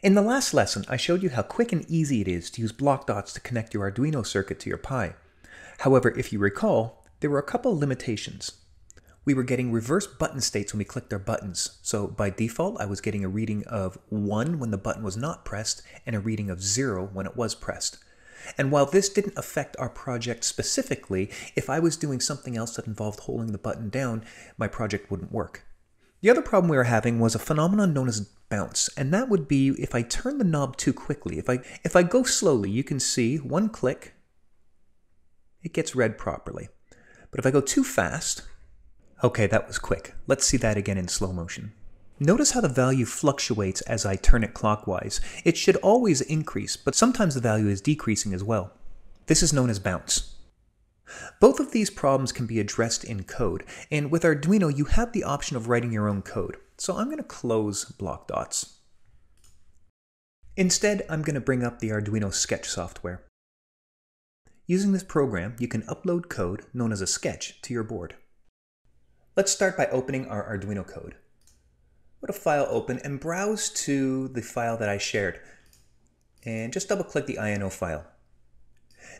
In the last lesson, I showed you how quick and easy it is to use Blockdots to connect your Arduino circuit to your Pi. However, if you recall, there were a couple limitations. We were getting reverse button states when we clicked our buttons. So by default, I was getting a reading of 1 when the button was not pressed and a reading of 0 when it was pressed. And while this didn't affect our project specifically, if I was doing something else that involved holding the button down, my project wouldn't work. The other problem we were having was a phenomenon known as bounce, and that would be if I turn the knob too quickly. If I go slowly, you can see one click, it gets read properly. But if I go too fast, okay, that was quick. Let's see that again in slow motion. Notice how the value fluctuates as I turn it clockwise. It should always increase, but sometimes the value is decreasing as well. This is known as bounce. Both of these problems can be addressed in code, and with Arduino you have the option of writing your own code. So I'm going to close Blockdots. Instead, I'm going to bring up the Arduino Sketch software. Using this program, you can upload code, known as a sketch, to your board. Let's start by opening our Arduino code. Go to File, Open, and browse to the file that I shared. And just double-click the INO file.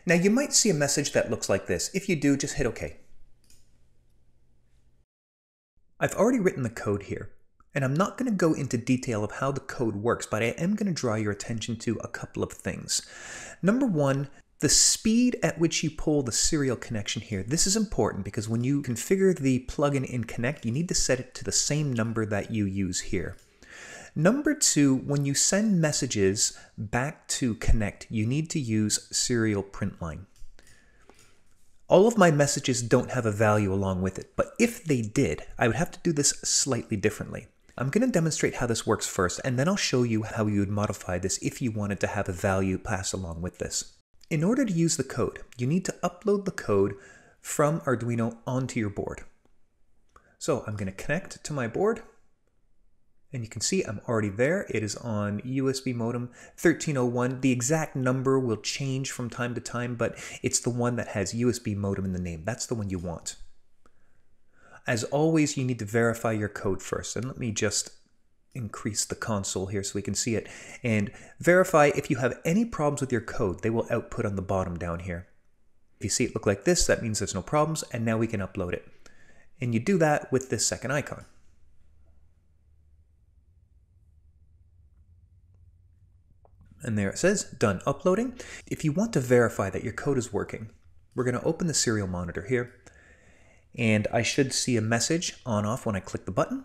Now you might see a message that looks like this. If you do, just hit OK. I've already written the code here, and I'm not going to go into detail of how the code works, but I am going to draw your attention to a couple of things. Number one, the speed at which you pull the serial connection here. This is important because when you configure the plugin in Connect, you need to set it to the same number that you use here. Number two, when you send messages back to Connect, you need to use serial print line. All of my messages don't have a value along with it, but if they did, I would have to do this slightly differently. I'm going to demonstrate how this works first, and then I'll show you how you would modify this if you wanted to have a value pass along with this. In order to use the code, you need to upload the code from Arduino onto your board. So I'm going to connect to my board, and you can see I'm already there. It is on USB modem 1301. The exact number will change from time to time, but it's the one that has USB modem in the name. That's the one you want. As always, you need to verify your code first. And let me just increase the console here so we can see it. And verify if you have any problems with your code. They will output on the bottom down here. If you see it look like this, that means there's no problems. And now we can upload it. And you do that with this second icon. And there it says, done uploading. If you want to verify that your code is working, we're going to open the serial monitor here. And I should see a message on off when I click the button.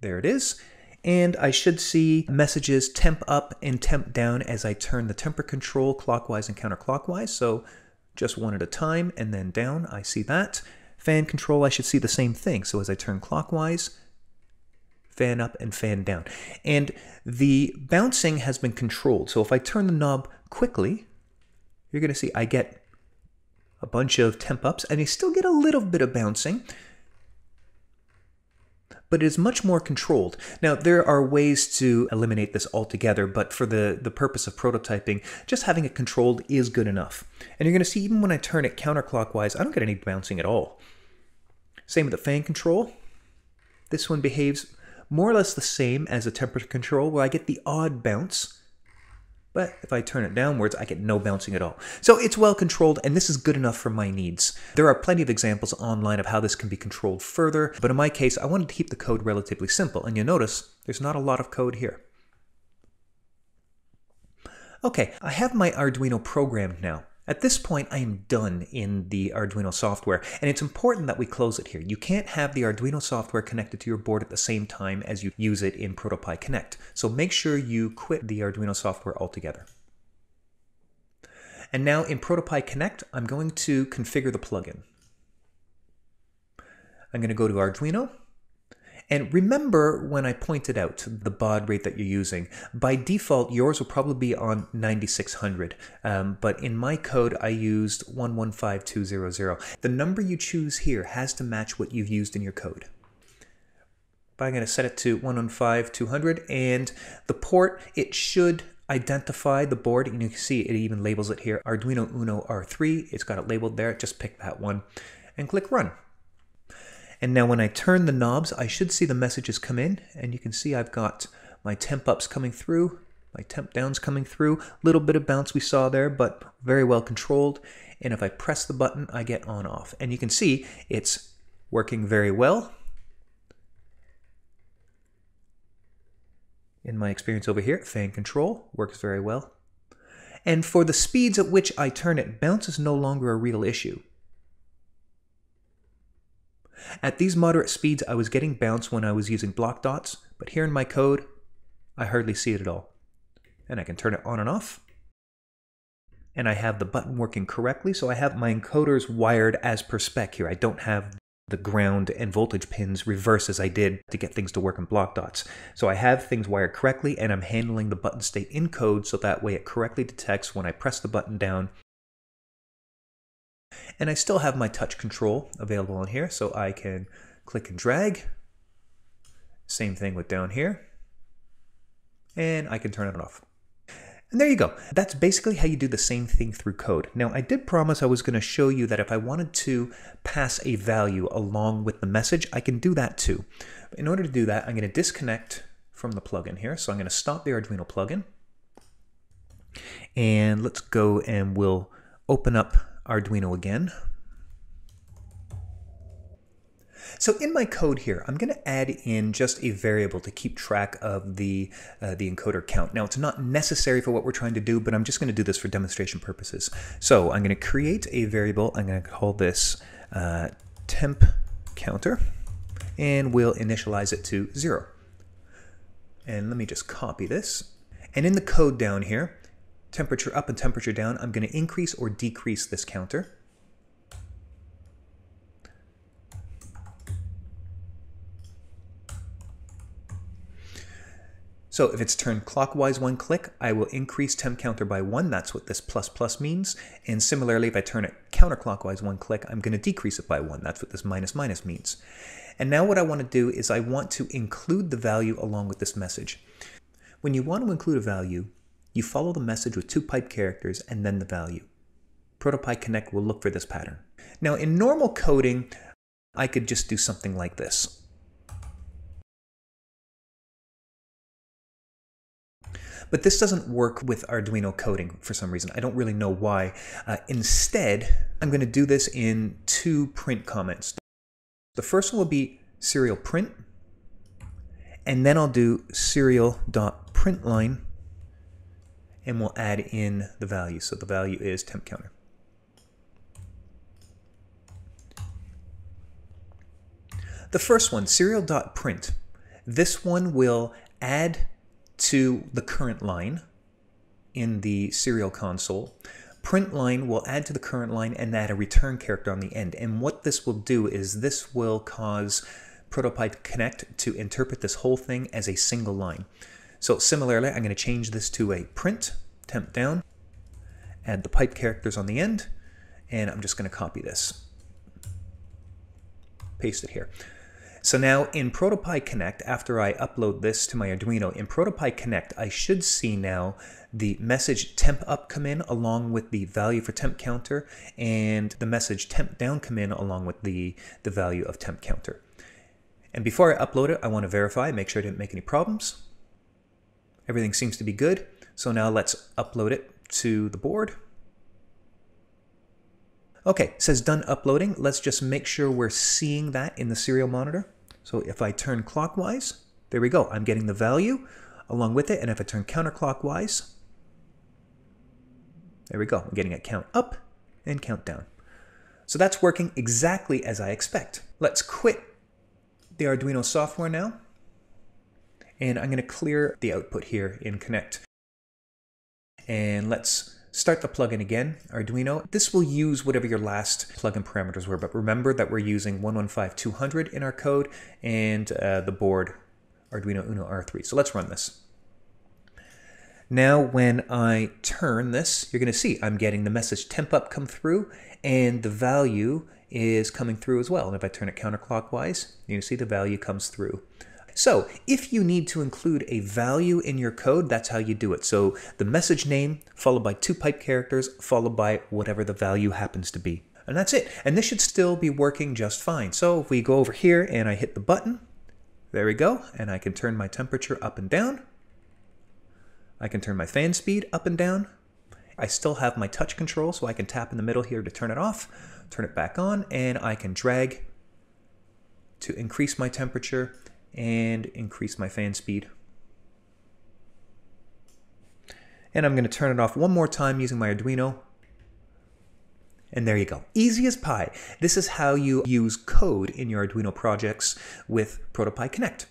There it is. And I should see messages temp up and temp down as I turn the temper control clockwise and counterclockwise. So just one at a time and then down, I see that. Fan control, I should see the same thing. So as I turn clockwise, fan up and fan down. And the bouncing has been controlled. So if I turn the knob quickly, you're going to see I get a bunch of temp ups and I still get a little bit of bouncing, but it is much more controlled. Now there are ways to eliminate this altogether, but for the purpose of prototyping, just having it controlled is good enough. And you're going to see even when I turn it counterclockwise, I don't get any bouncing at all. Same with the fan control. This one behaves more or less the same as a temperature control where I get the odd bounce, but if I turn it downwards, I get no bouncing at all. So it's well controlled, and this is good enough for my needs. There are plenty of examples online of how this can be controlled further, but in my case, I wanted to keep the code relatively simple, and you'll notice there's not a lot of code here. Okay, I have my Arduino programmed now. At this point, I am done in the Arduino software, and it's important that we close it here. You can't have the Arduino software connected to your board at the same time as you use it in ProtoPie Connect, so make sure you quit the Arduino software altogether. And now in ProtoPie Connect, I'm going to configure the plugin. I'm going to go to Arduino. And remember when I pointed out the baud rate that you're using, by default, yours will probably be on 9600. But in my code, I used 115200. The number you choose here has to match what you've used in your code. But I'm going to set it to 115200, and the port, it should identify the board, and you can see it even labels it here, Arduino Uno R3. It's got it labeled there. Just pick that one and click Run. And now when I turn the knobs, I should see the messages come in, and you can see I've got my temp ups coming through My temp down's coming through, little bit of bounce we saw there, but very well controlled. And if I press the button, I get on off. And you can see it's working very well. In my experience over here, fan control works very well. And for the speeds at which I turn it, bounce is no longer a real issue. At these moderate speeds, I was getting bounce when I was using Blockdots, but here in my code, I hardly see it at all. And I can turn it on and off. And I have the button working correctly, so I have my encoders wired as per spec here. I don't have the ground and voltage pins reverse as I did to get things to work in Blockdots. So I have things wired correctly, and I'm handling the button state in code so that way it correctly detects when I press the button down. And I still have my touch control available on here, so I can click and drag. Same thing with down here. And I can turn it off. And there you go. That's basically how you do the same thing through code. Now, I did promise I was going to show you that if I wanted to pass a value along with the message, I can do that too. In order to do that, I'm going to disconnect from the plugin here. So I'm going to stop the Arduino plugin. And let's go and we'll open up Arduino again. So in my code here, I'm going to add in just a variable to keep track of the encoder count. Now, it's not necessary for what we're trying to do, but I'm just going to do this for demonstration purposes. So I'm going to create a variable. I'm going to call this temp counter, and we'll initialize it to 0. And let me just copy this. And in the code down here, temperature up and temperature down, I'm going to increase or decrease this counter. So if it's turned clockwise one click, I will increase temp counter by 1. That's what this plus plus means. And similarly, if I turn it counterclockwise one click, I'm going to decrease it by 1. That's what this minus minus means. And now what I want to do is I want to include the value along with this message. When you want to include a value, you follow the message with 2 pipe characters and then the value. ProtoPie Connect will look for this pattern. Now in normal coding, I could just do something like this. But this doesn't work with Arduino coding for some reason. I don't really know why. Instead, I'm going to do this in 2 print comments. The first one will be serial print, and then I'll do serial.println, and we'll add in the value. So the value is temp counter. The first one, serial.print, this one will add to the current line in the serial console. Print line will add to the current line and add a return character on the end. And what this will do is this will cause ProtoPie Connect to interpret this whole thing as a single line. So similarly, I'm going to change this to a print temp down, add the pipe characters on the end, and I'm just going to copy this, paste it here. So now in ProtoPie Connect, after I upload this to my Arduino, in ProtoPie Connect, I should see now the message temp up come in along with the value for temp counter, and the message temp down come in along with the value of temp counter. And before I upload it, I want to verify, make sure I didn't make any problems. Everything seems to be good. So now let's upload it to the board. Okay, it says done uploading. Let's just make sure we're seeing that in the serial monitor. So if I turn clockwise, there we go. I'm getting the value along with it. And if I turn counterclockwise, there we go. I'm getting a count up and count down. So that's working exactly as I expect. Let's quit the Arduino software now. And I'm going to clear the output here in Connect. And let's start the plugin again, Arduino. This will use whatever your last plugin parameters were, but remember that we're using 115200 in our code and the board Arduino Uno R3. So let's run this. Now when I turn this, you're going to see I'm getting the message temp up come through and the value is coming through as well. And if I turn it counterclockwise, you see the value comes through. So if you need to include a value in your code, that's how you do it. So the message name followed by 2 pipe characters followed by whatever the value happens to be. And that's it. And this should still be working just fine. So if we go over here and I hit the button, there we go. And I can turn my temperature up and down. I can turn my fan speed up and down. I still have my touch control, so I can tap in the middle here to turn it off, turn it back on, and I can drag to increase my temperature and increase my fan speed. And I'm going to turn it off one more time using my Arduino. And there you go. Easy as pie. This is how you use code in your Arduino projects with ProtoPie Connect.